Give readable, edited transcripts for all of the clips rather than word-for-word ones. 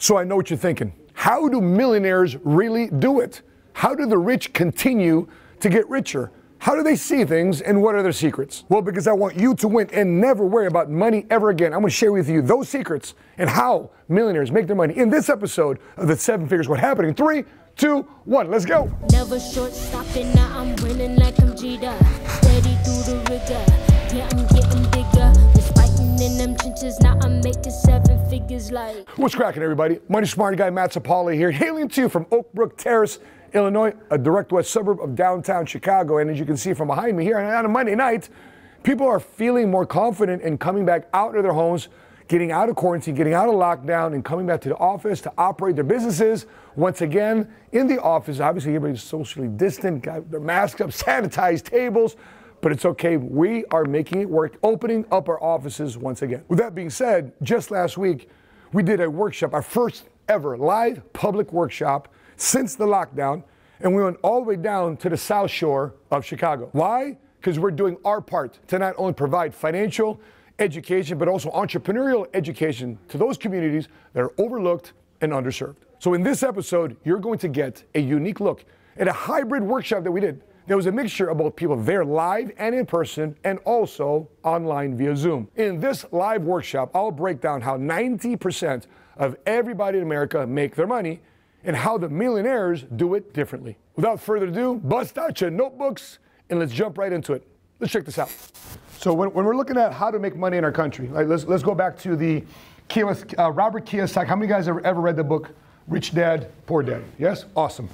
So I know what you're thinking. How do millionaires really do it? How do the rich continue to get richer? How do they see things, and what are their secrets? Well, because I want you to win and never worry about money ever again. I'm going to share with you those secrets and how millionaires make their money in this episode of the 7 Figures What Happening. 3, 2, 1, let's go. Never short stopping, now I'm winning like I'm Jeter. Steady through the rigor, yeah, I'm getting bigger. Just fighting in them trenches, now I'm making 7 figures like. What's cracking, everybody? Money Smart Guy Matt Sapaula here, hailing to you from Oak Brook Terrace, Illinois, a direct west suburb of downtown Chicago. And as you can see from behind me here on a Monday night, people are feeling more confident in coming back out of their homes, getting out of quarantine, getting out of lockdown, and coming back to the office to operate their businesses. Once again, in the office, obviously everybody's socially distant, got their masks up, sanitized tables, but it's okay. We are making it work, opening up our offices once again. With that being said, just last week, we did a workshop, our first ever live public workshop since the lockdown, and we went all the way down to the South Shore of Chicago. Why? Because we're doing our part to not only provide financial education, but also entrepreneurial education to those communities that are overlooked and underserved. So in this episode, you're going to get a unique look at a hybrid workshop that we did. There was a mixture of both people there live and in person, and also online via Zoom. In this live workshop, I'll break down how 90% of everybody in America make their money, and how the millionaires do it differently. Without further ado, bust out your notebooks and let's jump right into it. Let's check this out. So when we're looking at how to make money in our country, like let's go back to the Robert Kiyosaki. How many guys have ever read the book, Rich Dad, Poor Dad? Yes? Awesome.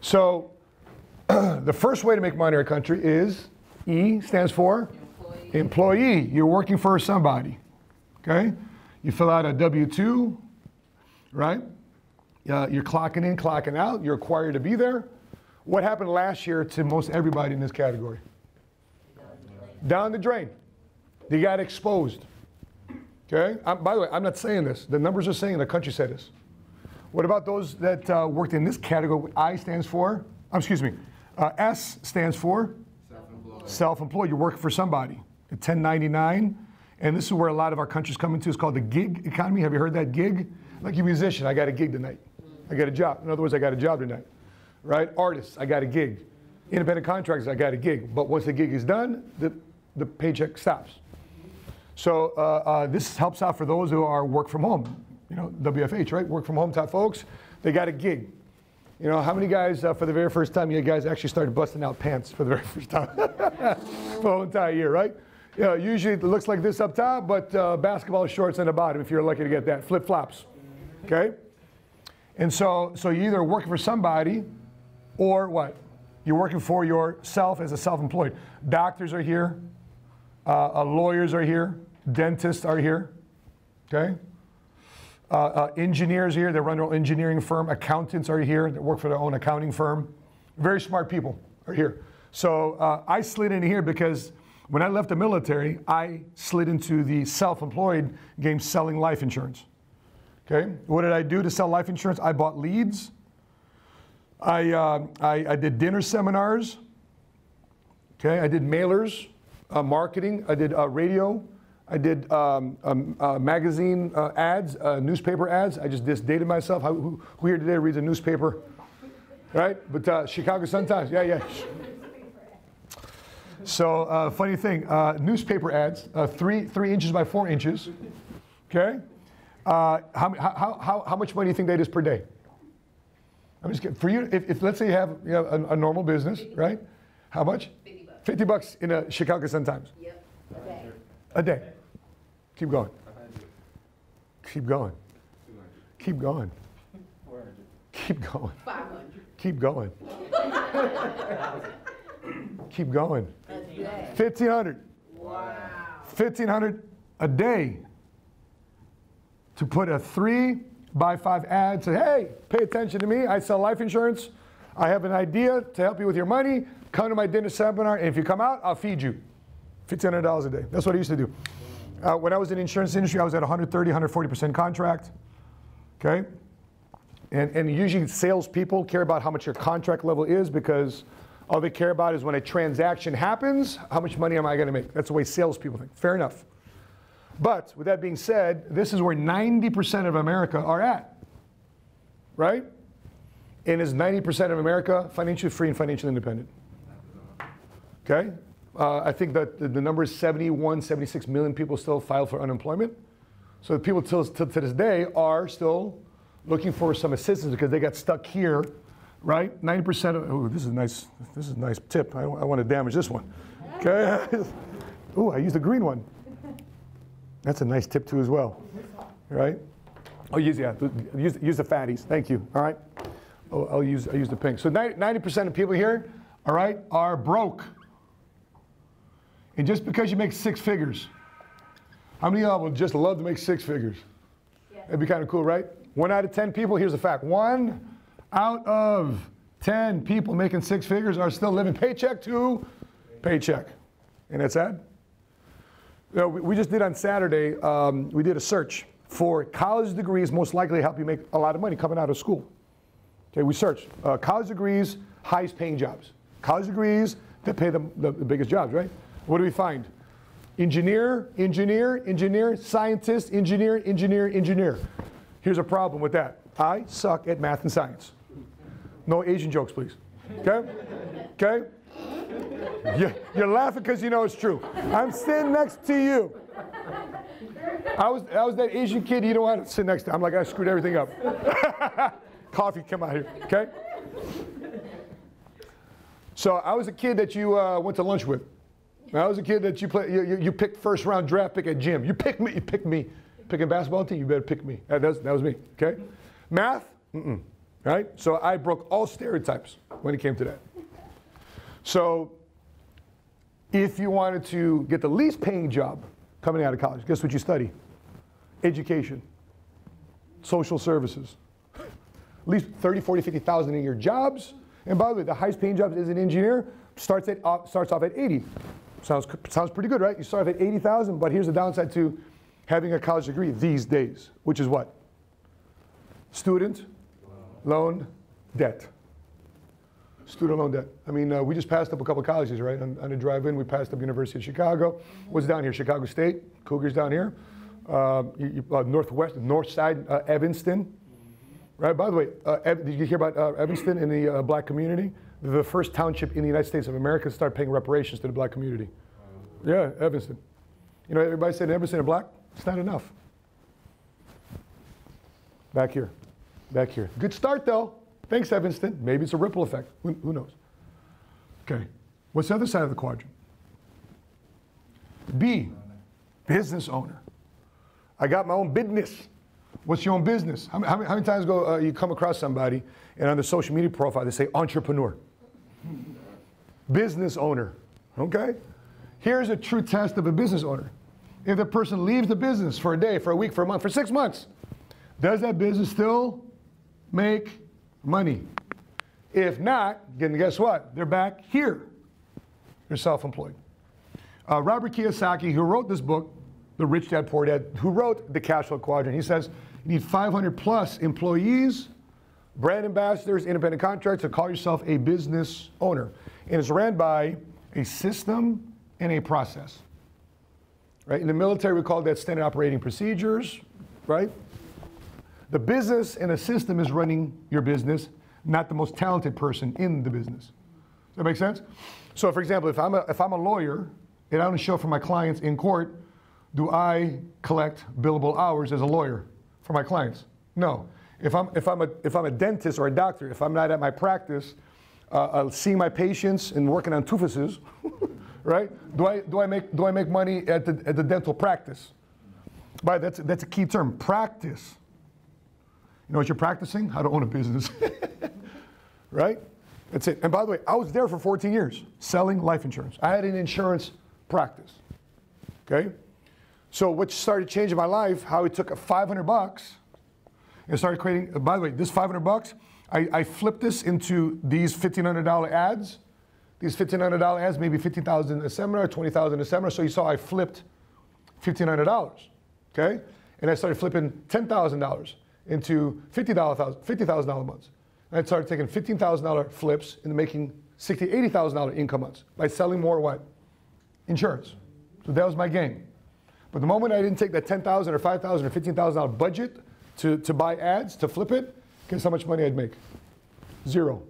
So the first way to make money in our country is, E stands for? Employee. Employee. You're working for somebody, okay? You fill out a W-2, right? You're clocking in, clocking out. You're required to be there. What happened last year to most everybody in this category? Down the drain. They got exposed. Okay? By the way, I'm not saying this. The numbers are saying, the country said this. What about those that worked in this category? What I stands for? Excuse me. S stands for? Self-employed. Self-employed. You're working for somebody. A 1099. And this is where a lot of our country's coming to. It's called the gig economy. Have you heard that gig? Like a musician, I got a gig tonight. I got a job. In other words, I got a job tonight, right? Artists, I got a gig. Independent contractors, I got a gig. But once the gig is done, the paycheck stops. So this helps out for those who are work from home. You know, WFH, right? Work from home type folks. They got a gig. You know, how many guys, for the very first time, you guys actually started busting out pants for the very first time? For the whole entire year, right? You know, usually it looks like this up top, but basketball shorts on the bottom, if you're lucky to get that. Flip-flops. Okay? And so you're either working for somebody or what? You're working for yourself as a self-employed. Doctors are here. Lawyers are here. Dentists are here. Okay? Engineers are here. They run their own engineering firm. Accountants are here. They work for their own accounting firm. Very smart people are here. So I slid into here because when I left the military, I slid into the self-employed game selling life insurance. Okay, what did I do to sell life insurance? I bought leads. I did dinner seminars. Okay, I did mailers, marketing. I did radio. I did magazine ads, newspaper ads. I just dated myself. Who here today reads a newspaper? Right? But Chicago Sun Times. Yeah, yeah. So funny thing, newspaper ads, 3 inches by 4 inches. Okay. How much money do you think that is per day? I'm just kidding. For you, if let's say you have a normal business, right? How much? $50. $50 in a Chicago Sun Times. Yep. Okay. A day. Keep going. Keep going. Keep going. 400. Keep going. 500. Keep going. Keep going. 1,500. Wow. 1,500 a day. To put a 3 by 5 ad, say, hey, pay attention to me. I sell life insurance. I have an idea to help you with your money. Come to my dinner seminar, and if you come out, I'll feed you. $1,500 a day. That's what I used to do. When I was in the insurance industry, I was at 130, 140% contract. Okay? And usually salespeople care about how much your contract level is, because all they care about is when a transaction happens, how much money am I going to make? That's the way salespeople think. Fair enough. But with that being said, this is where 90% of America are at. right? And is 90% of America financially free and financially independent. Okay? I think that the number is 71, 76 million people still file for unemployment. So the people to this day are still looking for some assistance because they got stuck here, right? 90% of, oh, this is a nice tip. I want to damage this one. Okay? Oh, I used the green one. That's a nice tip too as well, right? Oh, use the fatties. Thank you. All right. Oh, I'll use the pink. So 90% of people here, all right, are broke. And just because you make six figures, how many of y'all would just love to make six figures? Yeah. That'd be kind of cool, right? 1 out of 10 people. Here's a fact: 1 out of 10 people making six figures are still living paycheck to paycheck, and that's sad. You know, we just did on Saturday. We did a search for college degrees most likely to help you make a lot of money coming out of school. Okay, we searched college degrees, highest paying jobs. College degrees that pay the biggest jobs, right? What do we find? Engineer, engineer, engineer, scientist, engineer, engineer, engineer. Here's a problem with that. I suck at math and science. No Asian jokes, please. Okay? Okay? You're laughing because you know it's true. I'm sitting next to you. I was that Asian kid you don't want to sit next to. I'm like, I screwed everything up. Coffee, come out here, okay? So I was a kid that you went to lunch with. I was a kid that you picked first round draft pick at gym. You picked me. Picking basketball team, you better pick me. That was me, okay? Math, right? So I broke all stereotypes when it came to that. So if you wanted to get the least paying job coming out of college, guess what you study? Education, social services. At least 30, 40, 50,000 in your jobs. And by the way, the highest paying job as an engineer starts off at 80. Sounds pretty good, right? You start off at 80,000, but here's the downside to having a college degree these days, which is what? Student loan debt. Student loan debt. I mean, we just passed up a couple colleges, right? On the drive-in, we passed up University of Chicago. What's down here? Chicago State, Cougars down here. Northwest, north side, Evanston. Right, by the way, did you hear about Evanston in the black community? The first township in the United States of America to start paying reparations to the black community. Yeah, Evanston. You know, everybody said Evanston are black. It's not enough. Back here. Back here. Good start, though. Thanks, Evanston. Maybe it's a ripple effect. Who knows? Okay. What's the other side of the quadrant? B, business owner. I got my own business. What's your own business? How many times ago you come across somebody and on their social media profile they say entrepreneur? Business owner, okay? Here's a true test of a business owner. If the person leaves the business for a day, for a week, for a month, for 6 months, does that business still make money? If not, then guess what? They're back here. They're self-employed. Robert Kiyosaki, who wrote this book, The Rich Dad Poor Dad, who wrote The Cashflow Quadrant, he says, you need 500 plus employees, brand ambassadors, independent contractors, to call yourself a business owner. And it's ran by a system and a process. Right? In the military, we call that standard operating procedures, right? The business and the system is running your business, not the most talented person in the business. Does that make sense? So for example, if I'm a lawyer and I want to show for my clients in court, do I collect billable hours as a lawyer for my clients? No. If I'm a dentist or a doctor, if I'm not at my practice, seeing my patients and working on toofuses, right? Do I make money at the dental practice? But that's a key term, practice. You know what you're practicing? How to own a business, right? That's it. And by the way, I was there for 14 years selling life insurance. I had an insurance practice. Okay. So what started changing my life, how it took $500 and started creating, by the way, this $500, I flipped this into these $1,500 ads. These $1,500 ads, maybe $15,000 a seminar, $20,000 a seminar. So you saw I flipped $1,500, okay? And I started flipping $10,000 into $50,000 months. And I started taking $15,000 flips and making $60,000, $80,000 income months by selling more what? Insurance. So that was my game. But the moment I didn't take that $10,000 or $5,000 or $15,000 budget to buy ads, to flip it, Guess how much money I'd make? Zero.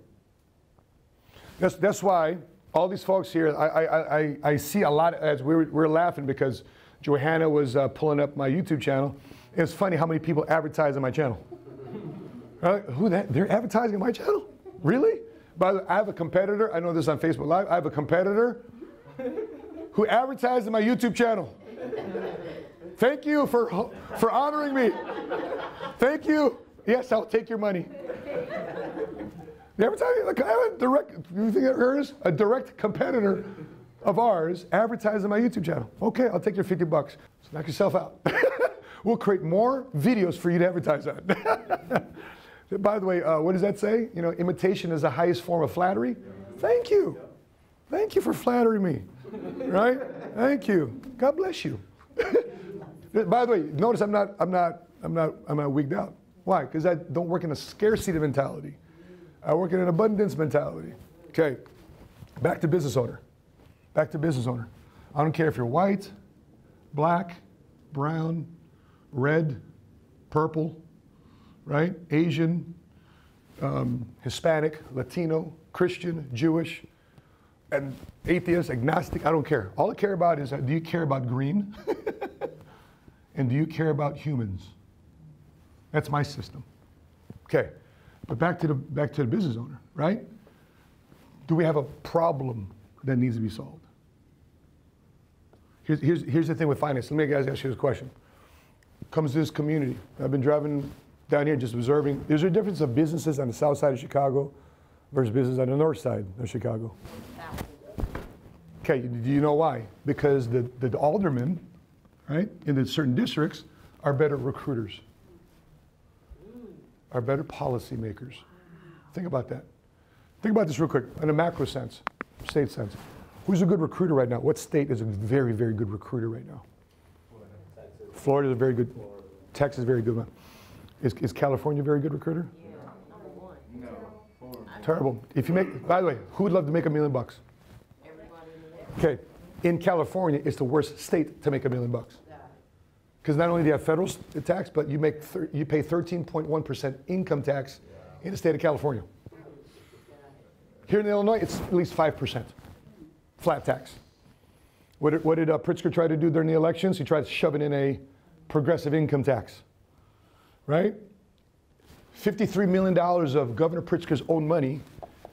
That's why all these folks here, I see a lot, as we're laughing because Johanna was pulling up my YouTube channel. It's funny how many people advertise on my channel. Who that? They're advertising on my channel? Really? By the way, I have a competitor. I know this on Facebook Live. I have a competitor who advertised on my YouTube channel. Thank you for honoring me. Thank you. Yes, I'll take your money. They advertise, look, I have a direct, you think that hers? A direct competitor of ours advertised on my YouTube channel. Okay, I'll take your $50. So knock yourself out. We'll create more videos for you to advertise on. By the way, what does that say? You know, imitation is the highest form of flattery. Yeah. Thank you. Yeah. Thank you for flattering me. Right? Thank you. God bless you. By the way, notice I'm not wigged out. Why? Because I don't work in a scarcity mentality. I work in an abundance mentality. Okay. Back to business owner. Back to business owner. I don't care if you're white, black, brown, red, purple, right? Asian, Hispanic, Latino, Christian, Jewish, and atheist, agnostic, I don't care. All I care about is, do you care about green? And do you care about humans? That's my system. Okay, but back to the business owner, right? Do we have a problem that needs to be solved? Here's the thing with finance. Let me guys ask you this question. Comes to this community. I've been driving down here just observing. There's a difference of businesses on the south side of Chicago versus business on the north side of Chicago. Okay, do you know why? Because the aldermen, right, in the certain districts are better recruiters, are better policymakers. Think about that. Think about this real quick in a macro sense, state sense. Who's a good recruiter right now? What state is a very, very good recruiter right now? Florida is a very good, Texas is a very good one. Is California a very good recruiter? Yeah, number one. No. Terrible. If you make, by the way, who would love to make $1 million bucks? Everybody in the world. Okay, in California, it's the worst state to make $1 million bucks. Because not only do you have federal tax, but you make you pay 13.1% income tax in the state of California. Here in Illinois, it's at least 5%, flat tax. What did Pritzker try to do during the elections? He tried to shove it in a progressive income tax, right? $53 million of Governor Pritzker's own money,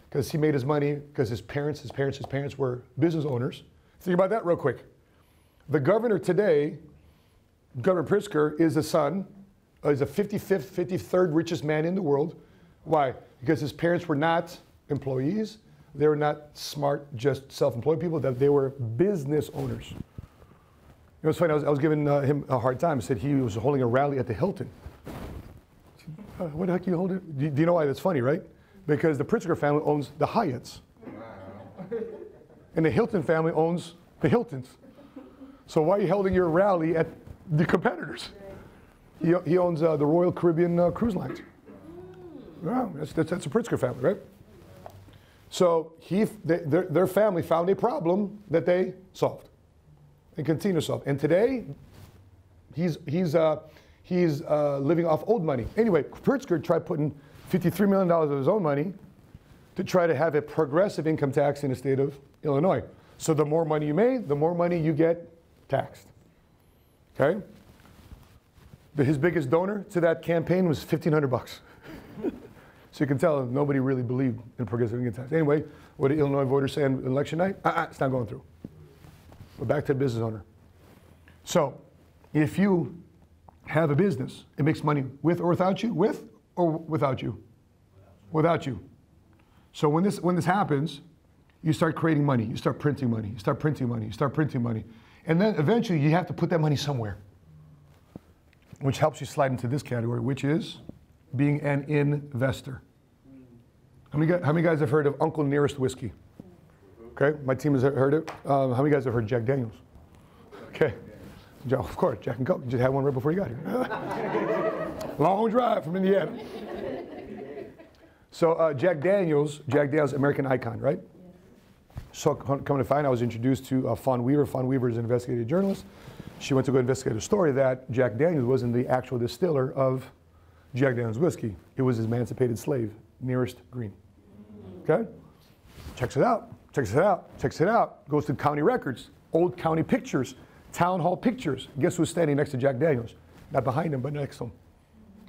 because he made his money because his parents were business owners. Think about that real quick. The governor today, Governor Pritzker, is the son, is the 55th, 53rd richest man in the world. Why? Because his parents were not employees. They were not smart, just self-employed people, that they were business owners. You know, it's funny, I was giving him a hard time. I said he was holding a rally at the Hilton. What the heck are you holding? Do you know why that's funny, right? Because the Pritzker family owns the Hyatts. Wow. And the Hilton family owns the Hiltons. So why are you holding your rally at the competitors? He owns the Royal Caribbean cruise lines. Wow, that's a Pritzker family, right? So their family found a problem that they solved and continue to solve. And today, he's living off old money. Anyway, Pritzker tried putting $53 million of his own money to try to have a progressive income tax in the state of Illinois. So the more money you made, the more money you get taxed, okay? His biggest donor to that campaign was $1,500. So you can tell nobody really believed in progressive income tax. Anyway, what did Illinois voters say on election night? It's not going through. But back to the business owner. So if you have a business, it makes money with or without you? With or without you? Without you. So when this happens, you start creating money. You start printing money. You start printing money. You start printing money. And then eventually you have to put that money somewhere, which helps you slide into this category, which is being an investor. How many guys have heard of Uncle Nearest whiskey? Okay, my team has heard it. How many guys have heard Jack Daniels? Okay, of course, Jack and Coke. You just had one right before you got here. Long drive from Indiana. So Jack Daniels, American icon, right? So coming to find, I was introduced to Fawn Weaver. Fawn Weaver is an investigative journalist. She went to go investigate a story that Jack Daniels wasn't the actual distiller of Jack Daniels whiskey. It was his emancipated slave, Nearest Green. Okay? Checks it out, checks it out, checks it out. Goes to county records, old county pictures, town hall pictures. Guess who's standing next to Jack Daniels? Not behind him, but next to him.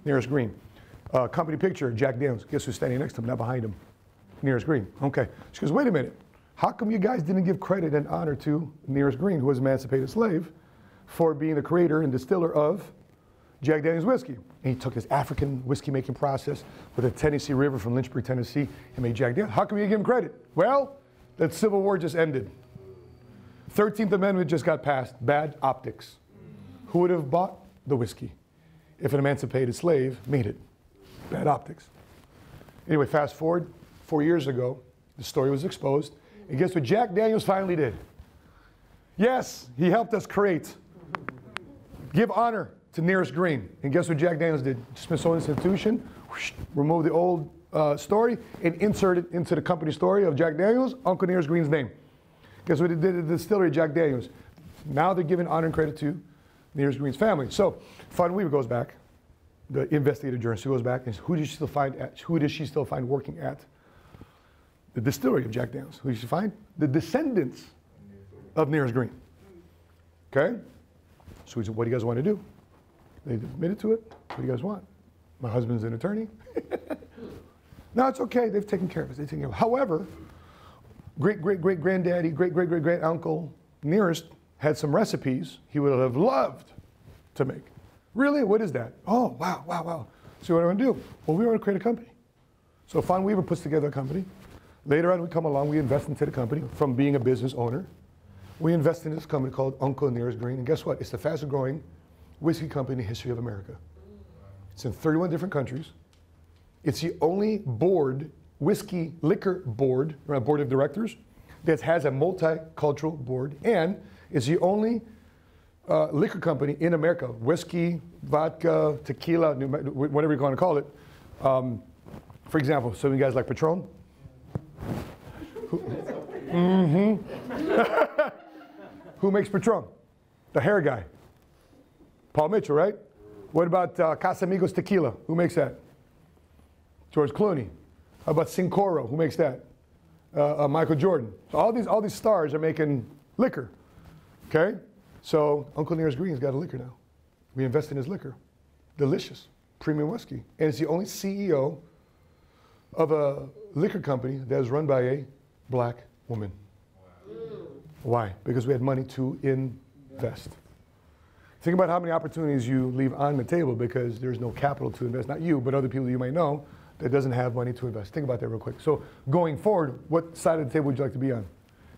Nearest Green. Company picture, Jack Daniels. Guess who's standing next to him? Not behind him. Nearest Green. Okay. She goes, wait a minute. How come you guys didn't give credit and honor to Nearest Green, who was an emancipated slave, for being the creator and distiller of Jack Daniels whiskey? And he took his African whiskey making process with the Tennessee River from Lynchburg, Tennessee, and made Jack Daniels. How come you didn't give him credit? Well, that Civil War just ended. 13th Amendment just got passed. Bad optics. Who would have bought the whiskey if an emancipated slave made it? Bad optics. Anyway, fast forward 4 years ago, the story was exposed. And guess what Jack Daniels finally did? Yes, he helped us create. Give honor to Nearest Green. And guess what Jack Daniels did? Smithsonian Institution whoosh, removed the old story and inserted into the company story of Jack Daniels, Uncle Nearest Green's name. Guess what it did at the distillery, Jack Daniels? Now they're giving honor and credit to Nearest Green's family. So Fawn Weaver goes back, the investigative journalist, who goes back and who does she still find working at the distillery of Jack Daniels? Who does she find? The descendants of Nearest Green. Okay? So we said, what do you guys want to do? They admitted to it. What do you guys want? My husband's an attorney. No, it's okay. They've taken care of us. They've taken care of us. However, great-great-great-granddaddy, great-great-great-great-uncle Nearest had some recipes he would have loved to make. Really? What is that? Oh, wow, wow, wow. So what do I want to do? Well, we want to create a company. So Fawn Weaver puts together a company. Later on, we come along, we invest into the company from being a business owner. We invest in this company called Uncle Nearest Green, and guess what? It's the fastest growing whiskey company in the history of America. It's in 31 different countries. It's the only board, whiskey liquor board, or a board of directors, that has a multicultural board, and it's the only liquor company in America, whiskey, vodka, tequila, whatever you want to call it. For example, some of you guys like Patron? Mm-hmm. Who makes Patron? The hair guy. Paul Mitchell, right? What about Casamigos tequila? Who makes that? George Clooney. How about Cincoro? Who makes that? Michael Jordan. So all these stars are making liquor. Okay? So Uncle Nearest Green's got a liquor now. We invest in his liquor. Delicious. Premium whiskey. And it's the only CEO of a liquor company that is run by a black woman. Wow. Why? Because we had money to invest. Think about how many opportunities you leave on the table because there's no capital to invest. Not you, but other people you may know that doesn't have money to invest. Think about that real quick. So going forward, what side of the table would you like to be on?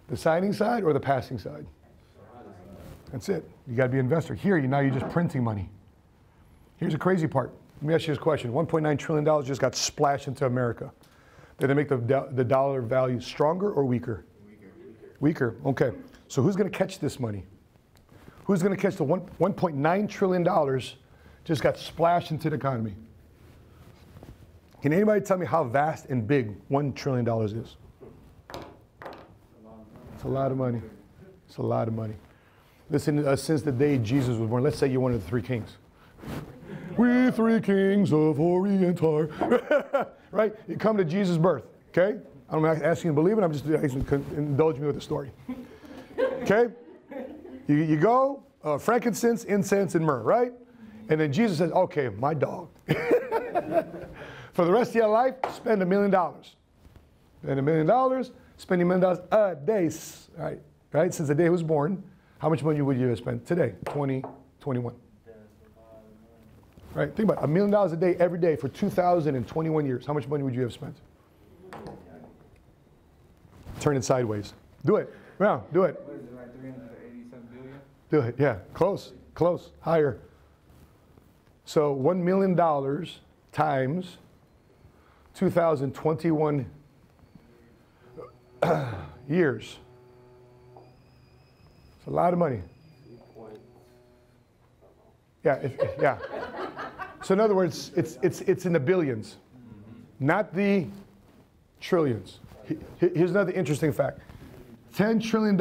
The signing side or the passing side? That's it. You got to be an investor. Here, now you're just printing money. Here's the crazy part. Let me ask you this question. $1.9 trillion just got splashed into America. Did they make the dollar value stronger or weaker? Weaker. Okay. So who's going to catch this money? Who's going to catch the $1.9 trillion just got splashed into the economy? Can anybody tell me how vast and big $1 trillion is? It's a lot of money. It's a lot of money. Listen, since the day Jesus was born, let's say you're one of the three kings. We three kings of Orient are. Right? You come to Jesus' birth, okay? I'm not asking you to believe it. I'm just asking you to indulge me with the story. Okay? You go, frankincense, incense, and myrrh, right? And then Jesus says, okay, my dog. For the rest of your life, spend $1 million. Spend $1 million, spending $1 million a day. Right? Right? Since the day he was born, how much money would you have spent today, 2021? Right? Think about it, $1 million a day every day for 2,021 years. How much money would you have spent? Turn it sideways. Do it. Now, do it. What is it, like 387 billion? Do it, yeah. Close, close, higher. So $1 million times 2,021 years. It's a lot of money. Yeah, yeah. So in other words, it's in the billions, not the trillions. Here's another interesting fact. $10 trillion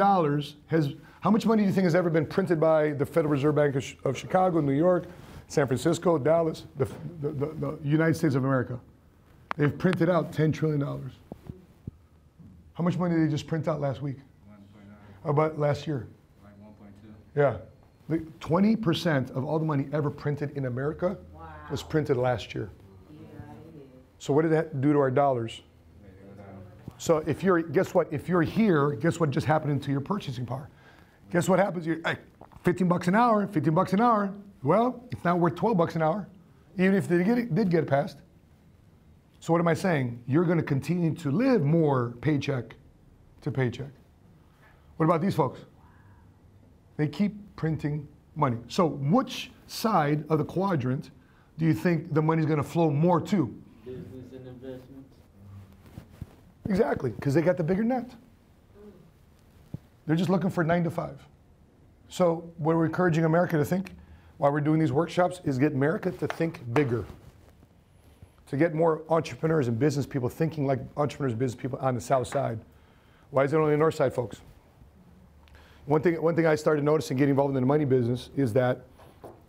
has, how much money do you think has ever been printed by the Federal Reserve Bank of Chicago, New York, San Francisco, Dallas, the United States of America. They've printed out $10 trillion. How much money did they just print out last week? 1.9. About last year? Like 1.2. Yeah. 20% of all the money ever printed in America was printed last year. Yeah, so what did that do to our dollars? So if you're, guess what? If you're here, guess what just happened to your purchasing power? Guess what happens? You're like 15 bucks an hour, 15 bucks an hour. Well, it's now worth 12 bucks an hour, even if they did get passed. So what am I saying? You're going to continue to live more paycheck to paycheck. What about these folks? They keep printing money. So which side of the quadrant do you think the money's going to flow more to? Business and investments. Exactly, because they got the bigger net. They're just looking for 9 to 5. So what we're encouraging America to think while we're doing these workshops is get America to think bigger. To get more entrepreneurs and business people thinking like entrepreneurs and business people on the south side. Why is it only the north side, folks? One thing I started noticing getting involved in the money business is that,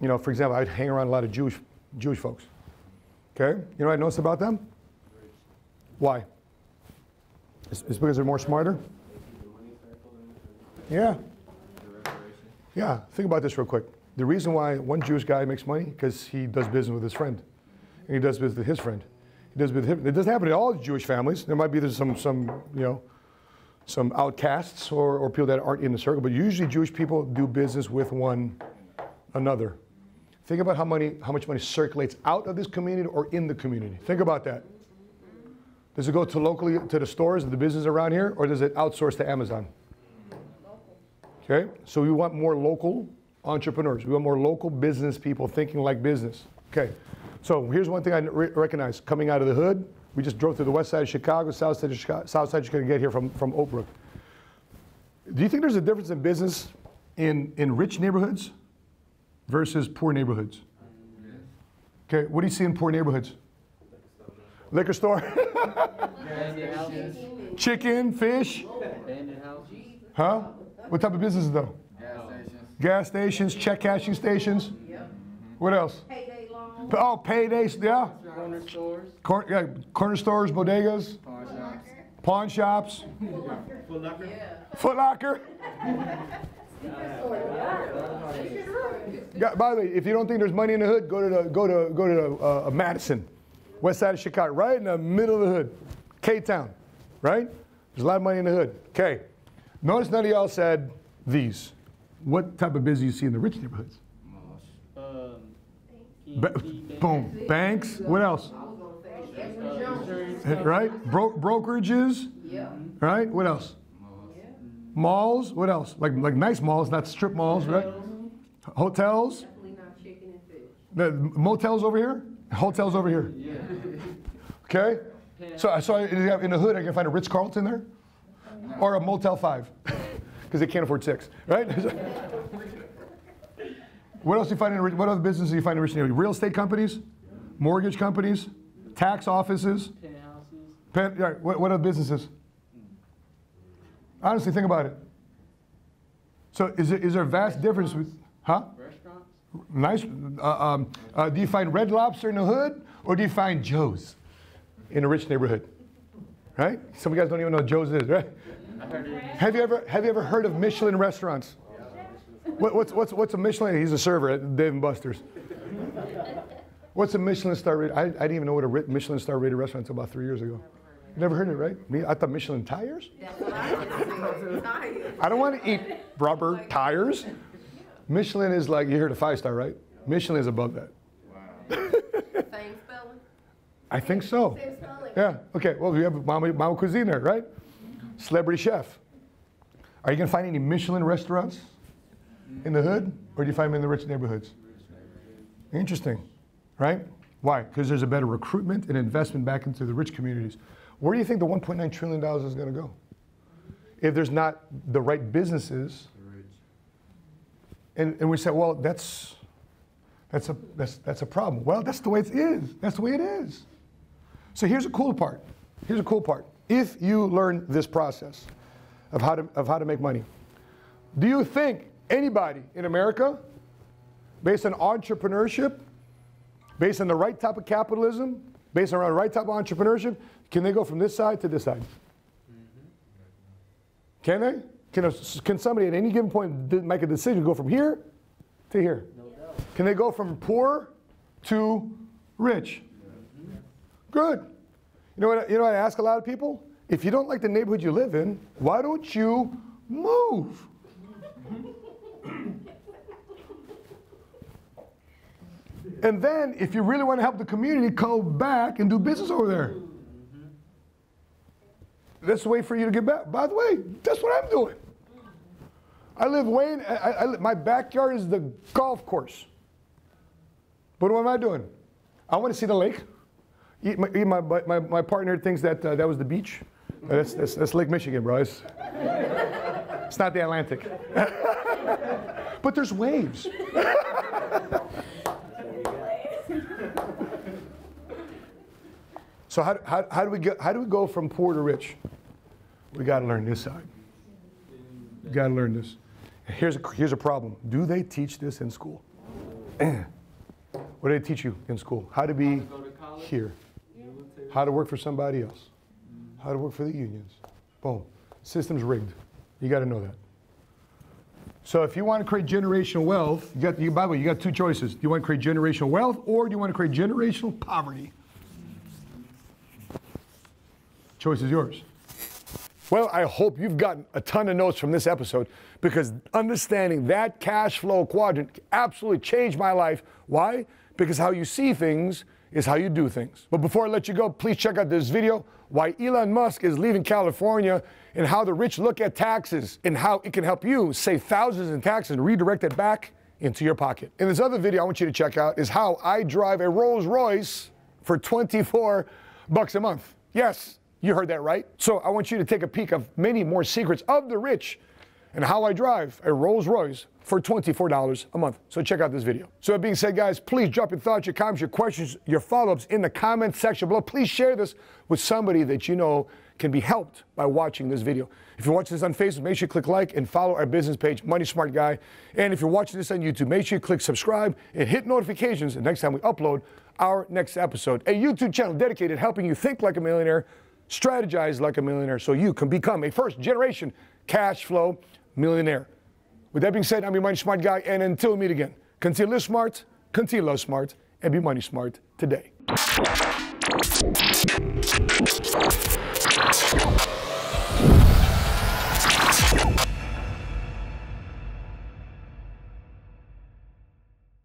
you know, for example, I'd hang around a lot of Jewish folks. Okay? You know what I noticed about them? Why? It's because they're more smarter? Yeah. Yeah, think about this real quick. The reason why one Jewish guy makes money, because he does business with his friend. And he does business with his friend. He does business with him. It doesn't happen to all Jewish families. There might be some outcasts or people that aren't in the circle, but usually Jewish people do business with one another. Think about how much money circulates out of this community or in the community. Think about that. Does it go to locally to the stores of the business around here, or does it outsource to Amazon? Okay, so we want more local entrepreneurs. We want more local business people thinking like business. Okay, so here's one thing I recognize coming out of the hood. We just drove through the west side of Chicago, south side of Chicago to get here from Oak Brook. Do you think there's a difference in business in rich neighborhoods versus poor neighborhoods? Okay, what do you see in poor neighborhoods? Liquor store? Chicken, fish? Huh? What type of business is that? Gas stations, check cashing stations. Yep. What else? Payday loans. Oh, paydays, yeah. Corner stores. Corner stores, bodegas. Pawn shops. Foot Locker. Foot Locker. Yeah, by the way, if you don't think there's money in the hood, go to Madison, west side of Chicago, right in the middle of the hood, K-Town, right? There's a lot of money in the hood. Okay, notice none of y'all said these. What type of business do you see in the rich neighborhoods? Boom, banks. What else? Right, brokerages. Yeah. Right. What else? Malls. What else? Like nice malls, not strip malls, right? Hotels. Definitely not chicken and fish. The motels over here. Hotels over here. Yeah. Okay. So in the hood, I can find a Ritz-Carlton there, or a Motel 5. Because they can't afford 6, right? What else do you find in what other businesses do you find in rich neighborhoods? Real estate companies, mortgage companies, tax offices, penthouses. What other businesses? Honestly, think about it. So, is there a vast difference with, huh? Restaurants. Nice. Do you find Red Lobster in the hood, or do you find Joe's in a rich neighborhood? Right? Some of you guys don't even know what Joe's is, right? Have you ever heard of Michelin restaurants? What's a Michelin? He's a server at Dave and Buster's. What's a Michelin star rated? I didn't even know what a Michelin star rated restaurant until about 3 years ago. Never heard of it, right? Me, I thought Michelin tires. I don't want to eat rubber tires. Michelin is like, you heard a 5-star, right? Michelin is above that. Same spelling? I think so. Same spelling? Yeah. Okay. Well, we have Mama Cuisine there, right? Celebrity chef. Are you going to find any Michelin restaurants in the hood, or do you find them in the rich neighborhoods? Interesting, right? Why? Because there's a better recruitment and investment back into the rich communities. Where do you think the $1.9 trillion is going to go? If there's not the right businesses, and we say, well, that's a problem. Well, that's the way it is. That's the way it is. So here's a cool part. Here's a cool part. If you learn this process of how to make money, do you think anybody in America, based on entrepreneurship, based on the right type of capitalism, based on the right type of entrepreneurship, can they go from this side to this side? Can they? Can somebody at any given point make a decision, go from here to here? No doubt. Can they go from poor to rich? Good. You know what I ask a lot of people? If you don't like the neighborhood you live in, why don't you move? And then, if you really want to help the community, go back and do business over there. That's the way for you to get back. By the way, that's what I'm doing. I live way in, my backyard is the golf course. But what am I doing? I want to see the lake. My partner thinks that that was the beach. That's Lake Michigan, bro. It's not the Atlantic. But there's waves. So how do we go from poor to rich? We got to learn this side. We got to learn this. Here's a problem. Do they teach this in school? What do they teach you in school? How to be here. How to work for somebody else. How to work for the unions. Boom. System's rigged. You got to know that. So if you want to create generational wealth, by the way, you got two choices. Do you want to create generational wealth, or do you want to create generational poverty? Choice is yours. Well, I hope you've gotten a ton of notes from this episode, because understanding that cash flow quadrant absolutely changed my life. Why? Because how you see things is how you do things. But before I let you go, please check out this video, why Elon Musk is leaving California and how the rich look at taxes and how it can help you save thousands in taxes and redirect it back into your pocket. And this other video I want you to check out is how I drive a Rolls-Royce for $24 a month. Yes. You heard that right. So I want you to take a peek of many more secrets of the rich and how I drive a Rolls-Royce for $24 a month. So check out this video. So that being said, guys, please drop your thoughts, your comments, your questions, your follow-ups in the comment section below. Please share this with somebody that you know can be helped by watching this video. If you're watching this on Facebook, make sure you click like and follow our business page, Money Smart Guy. And if you're watching this on YouTube, make sure you click subscribe and hit notifications the next time we upload our next episode. A YouTube channel dedicated to helping you think like a millionaire, strategize like a millionaire, so you can become a first-generation cash flow millionaire. With that being said, I'm your Money Smart Guy, and until we meet again, continue to live smart, continue to love smart, and be money smart today.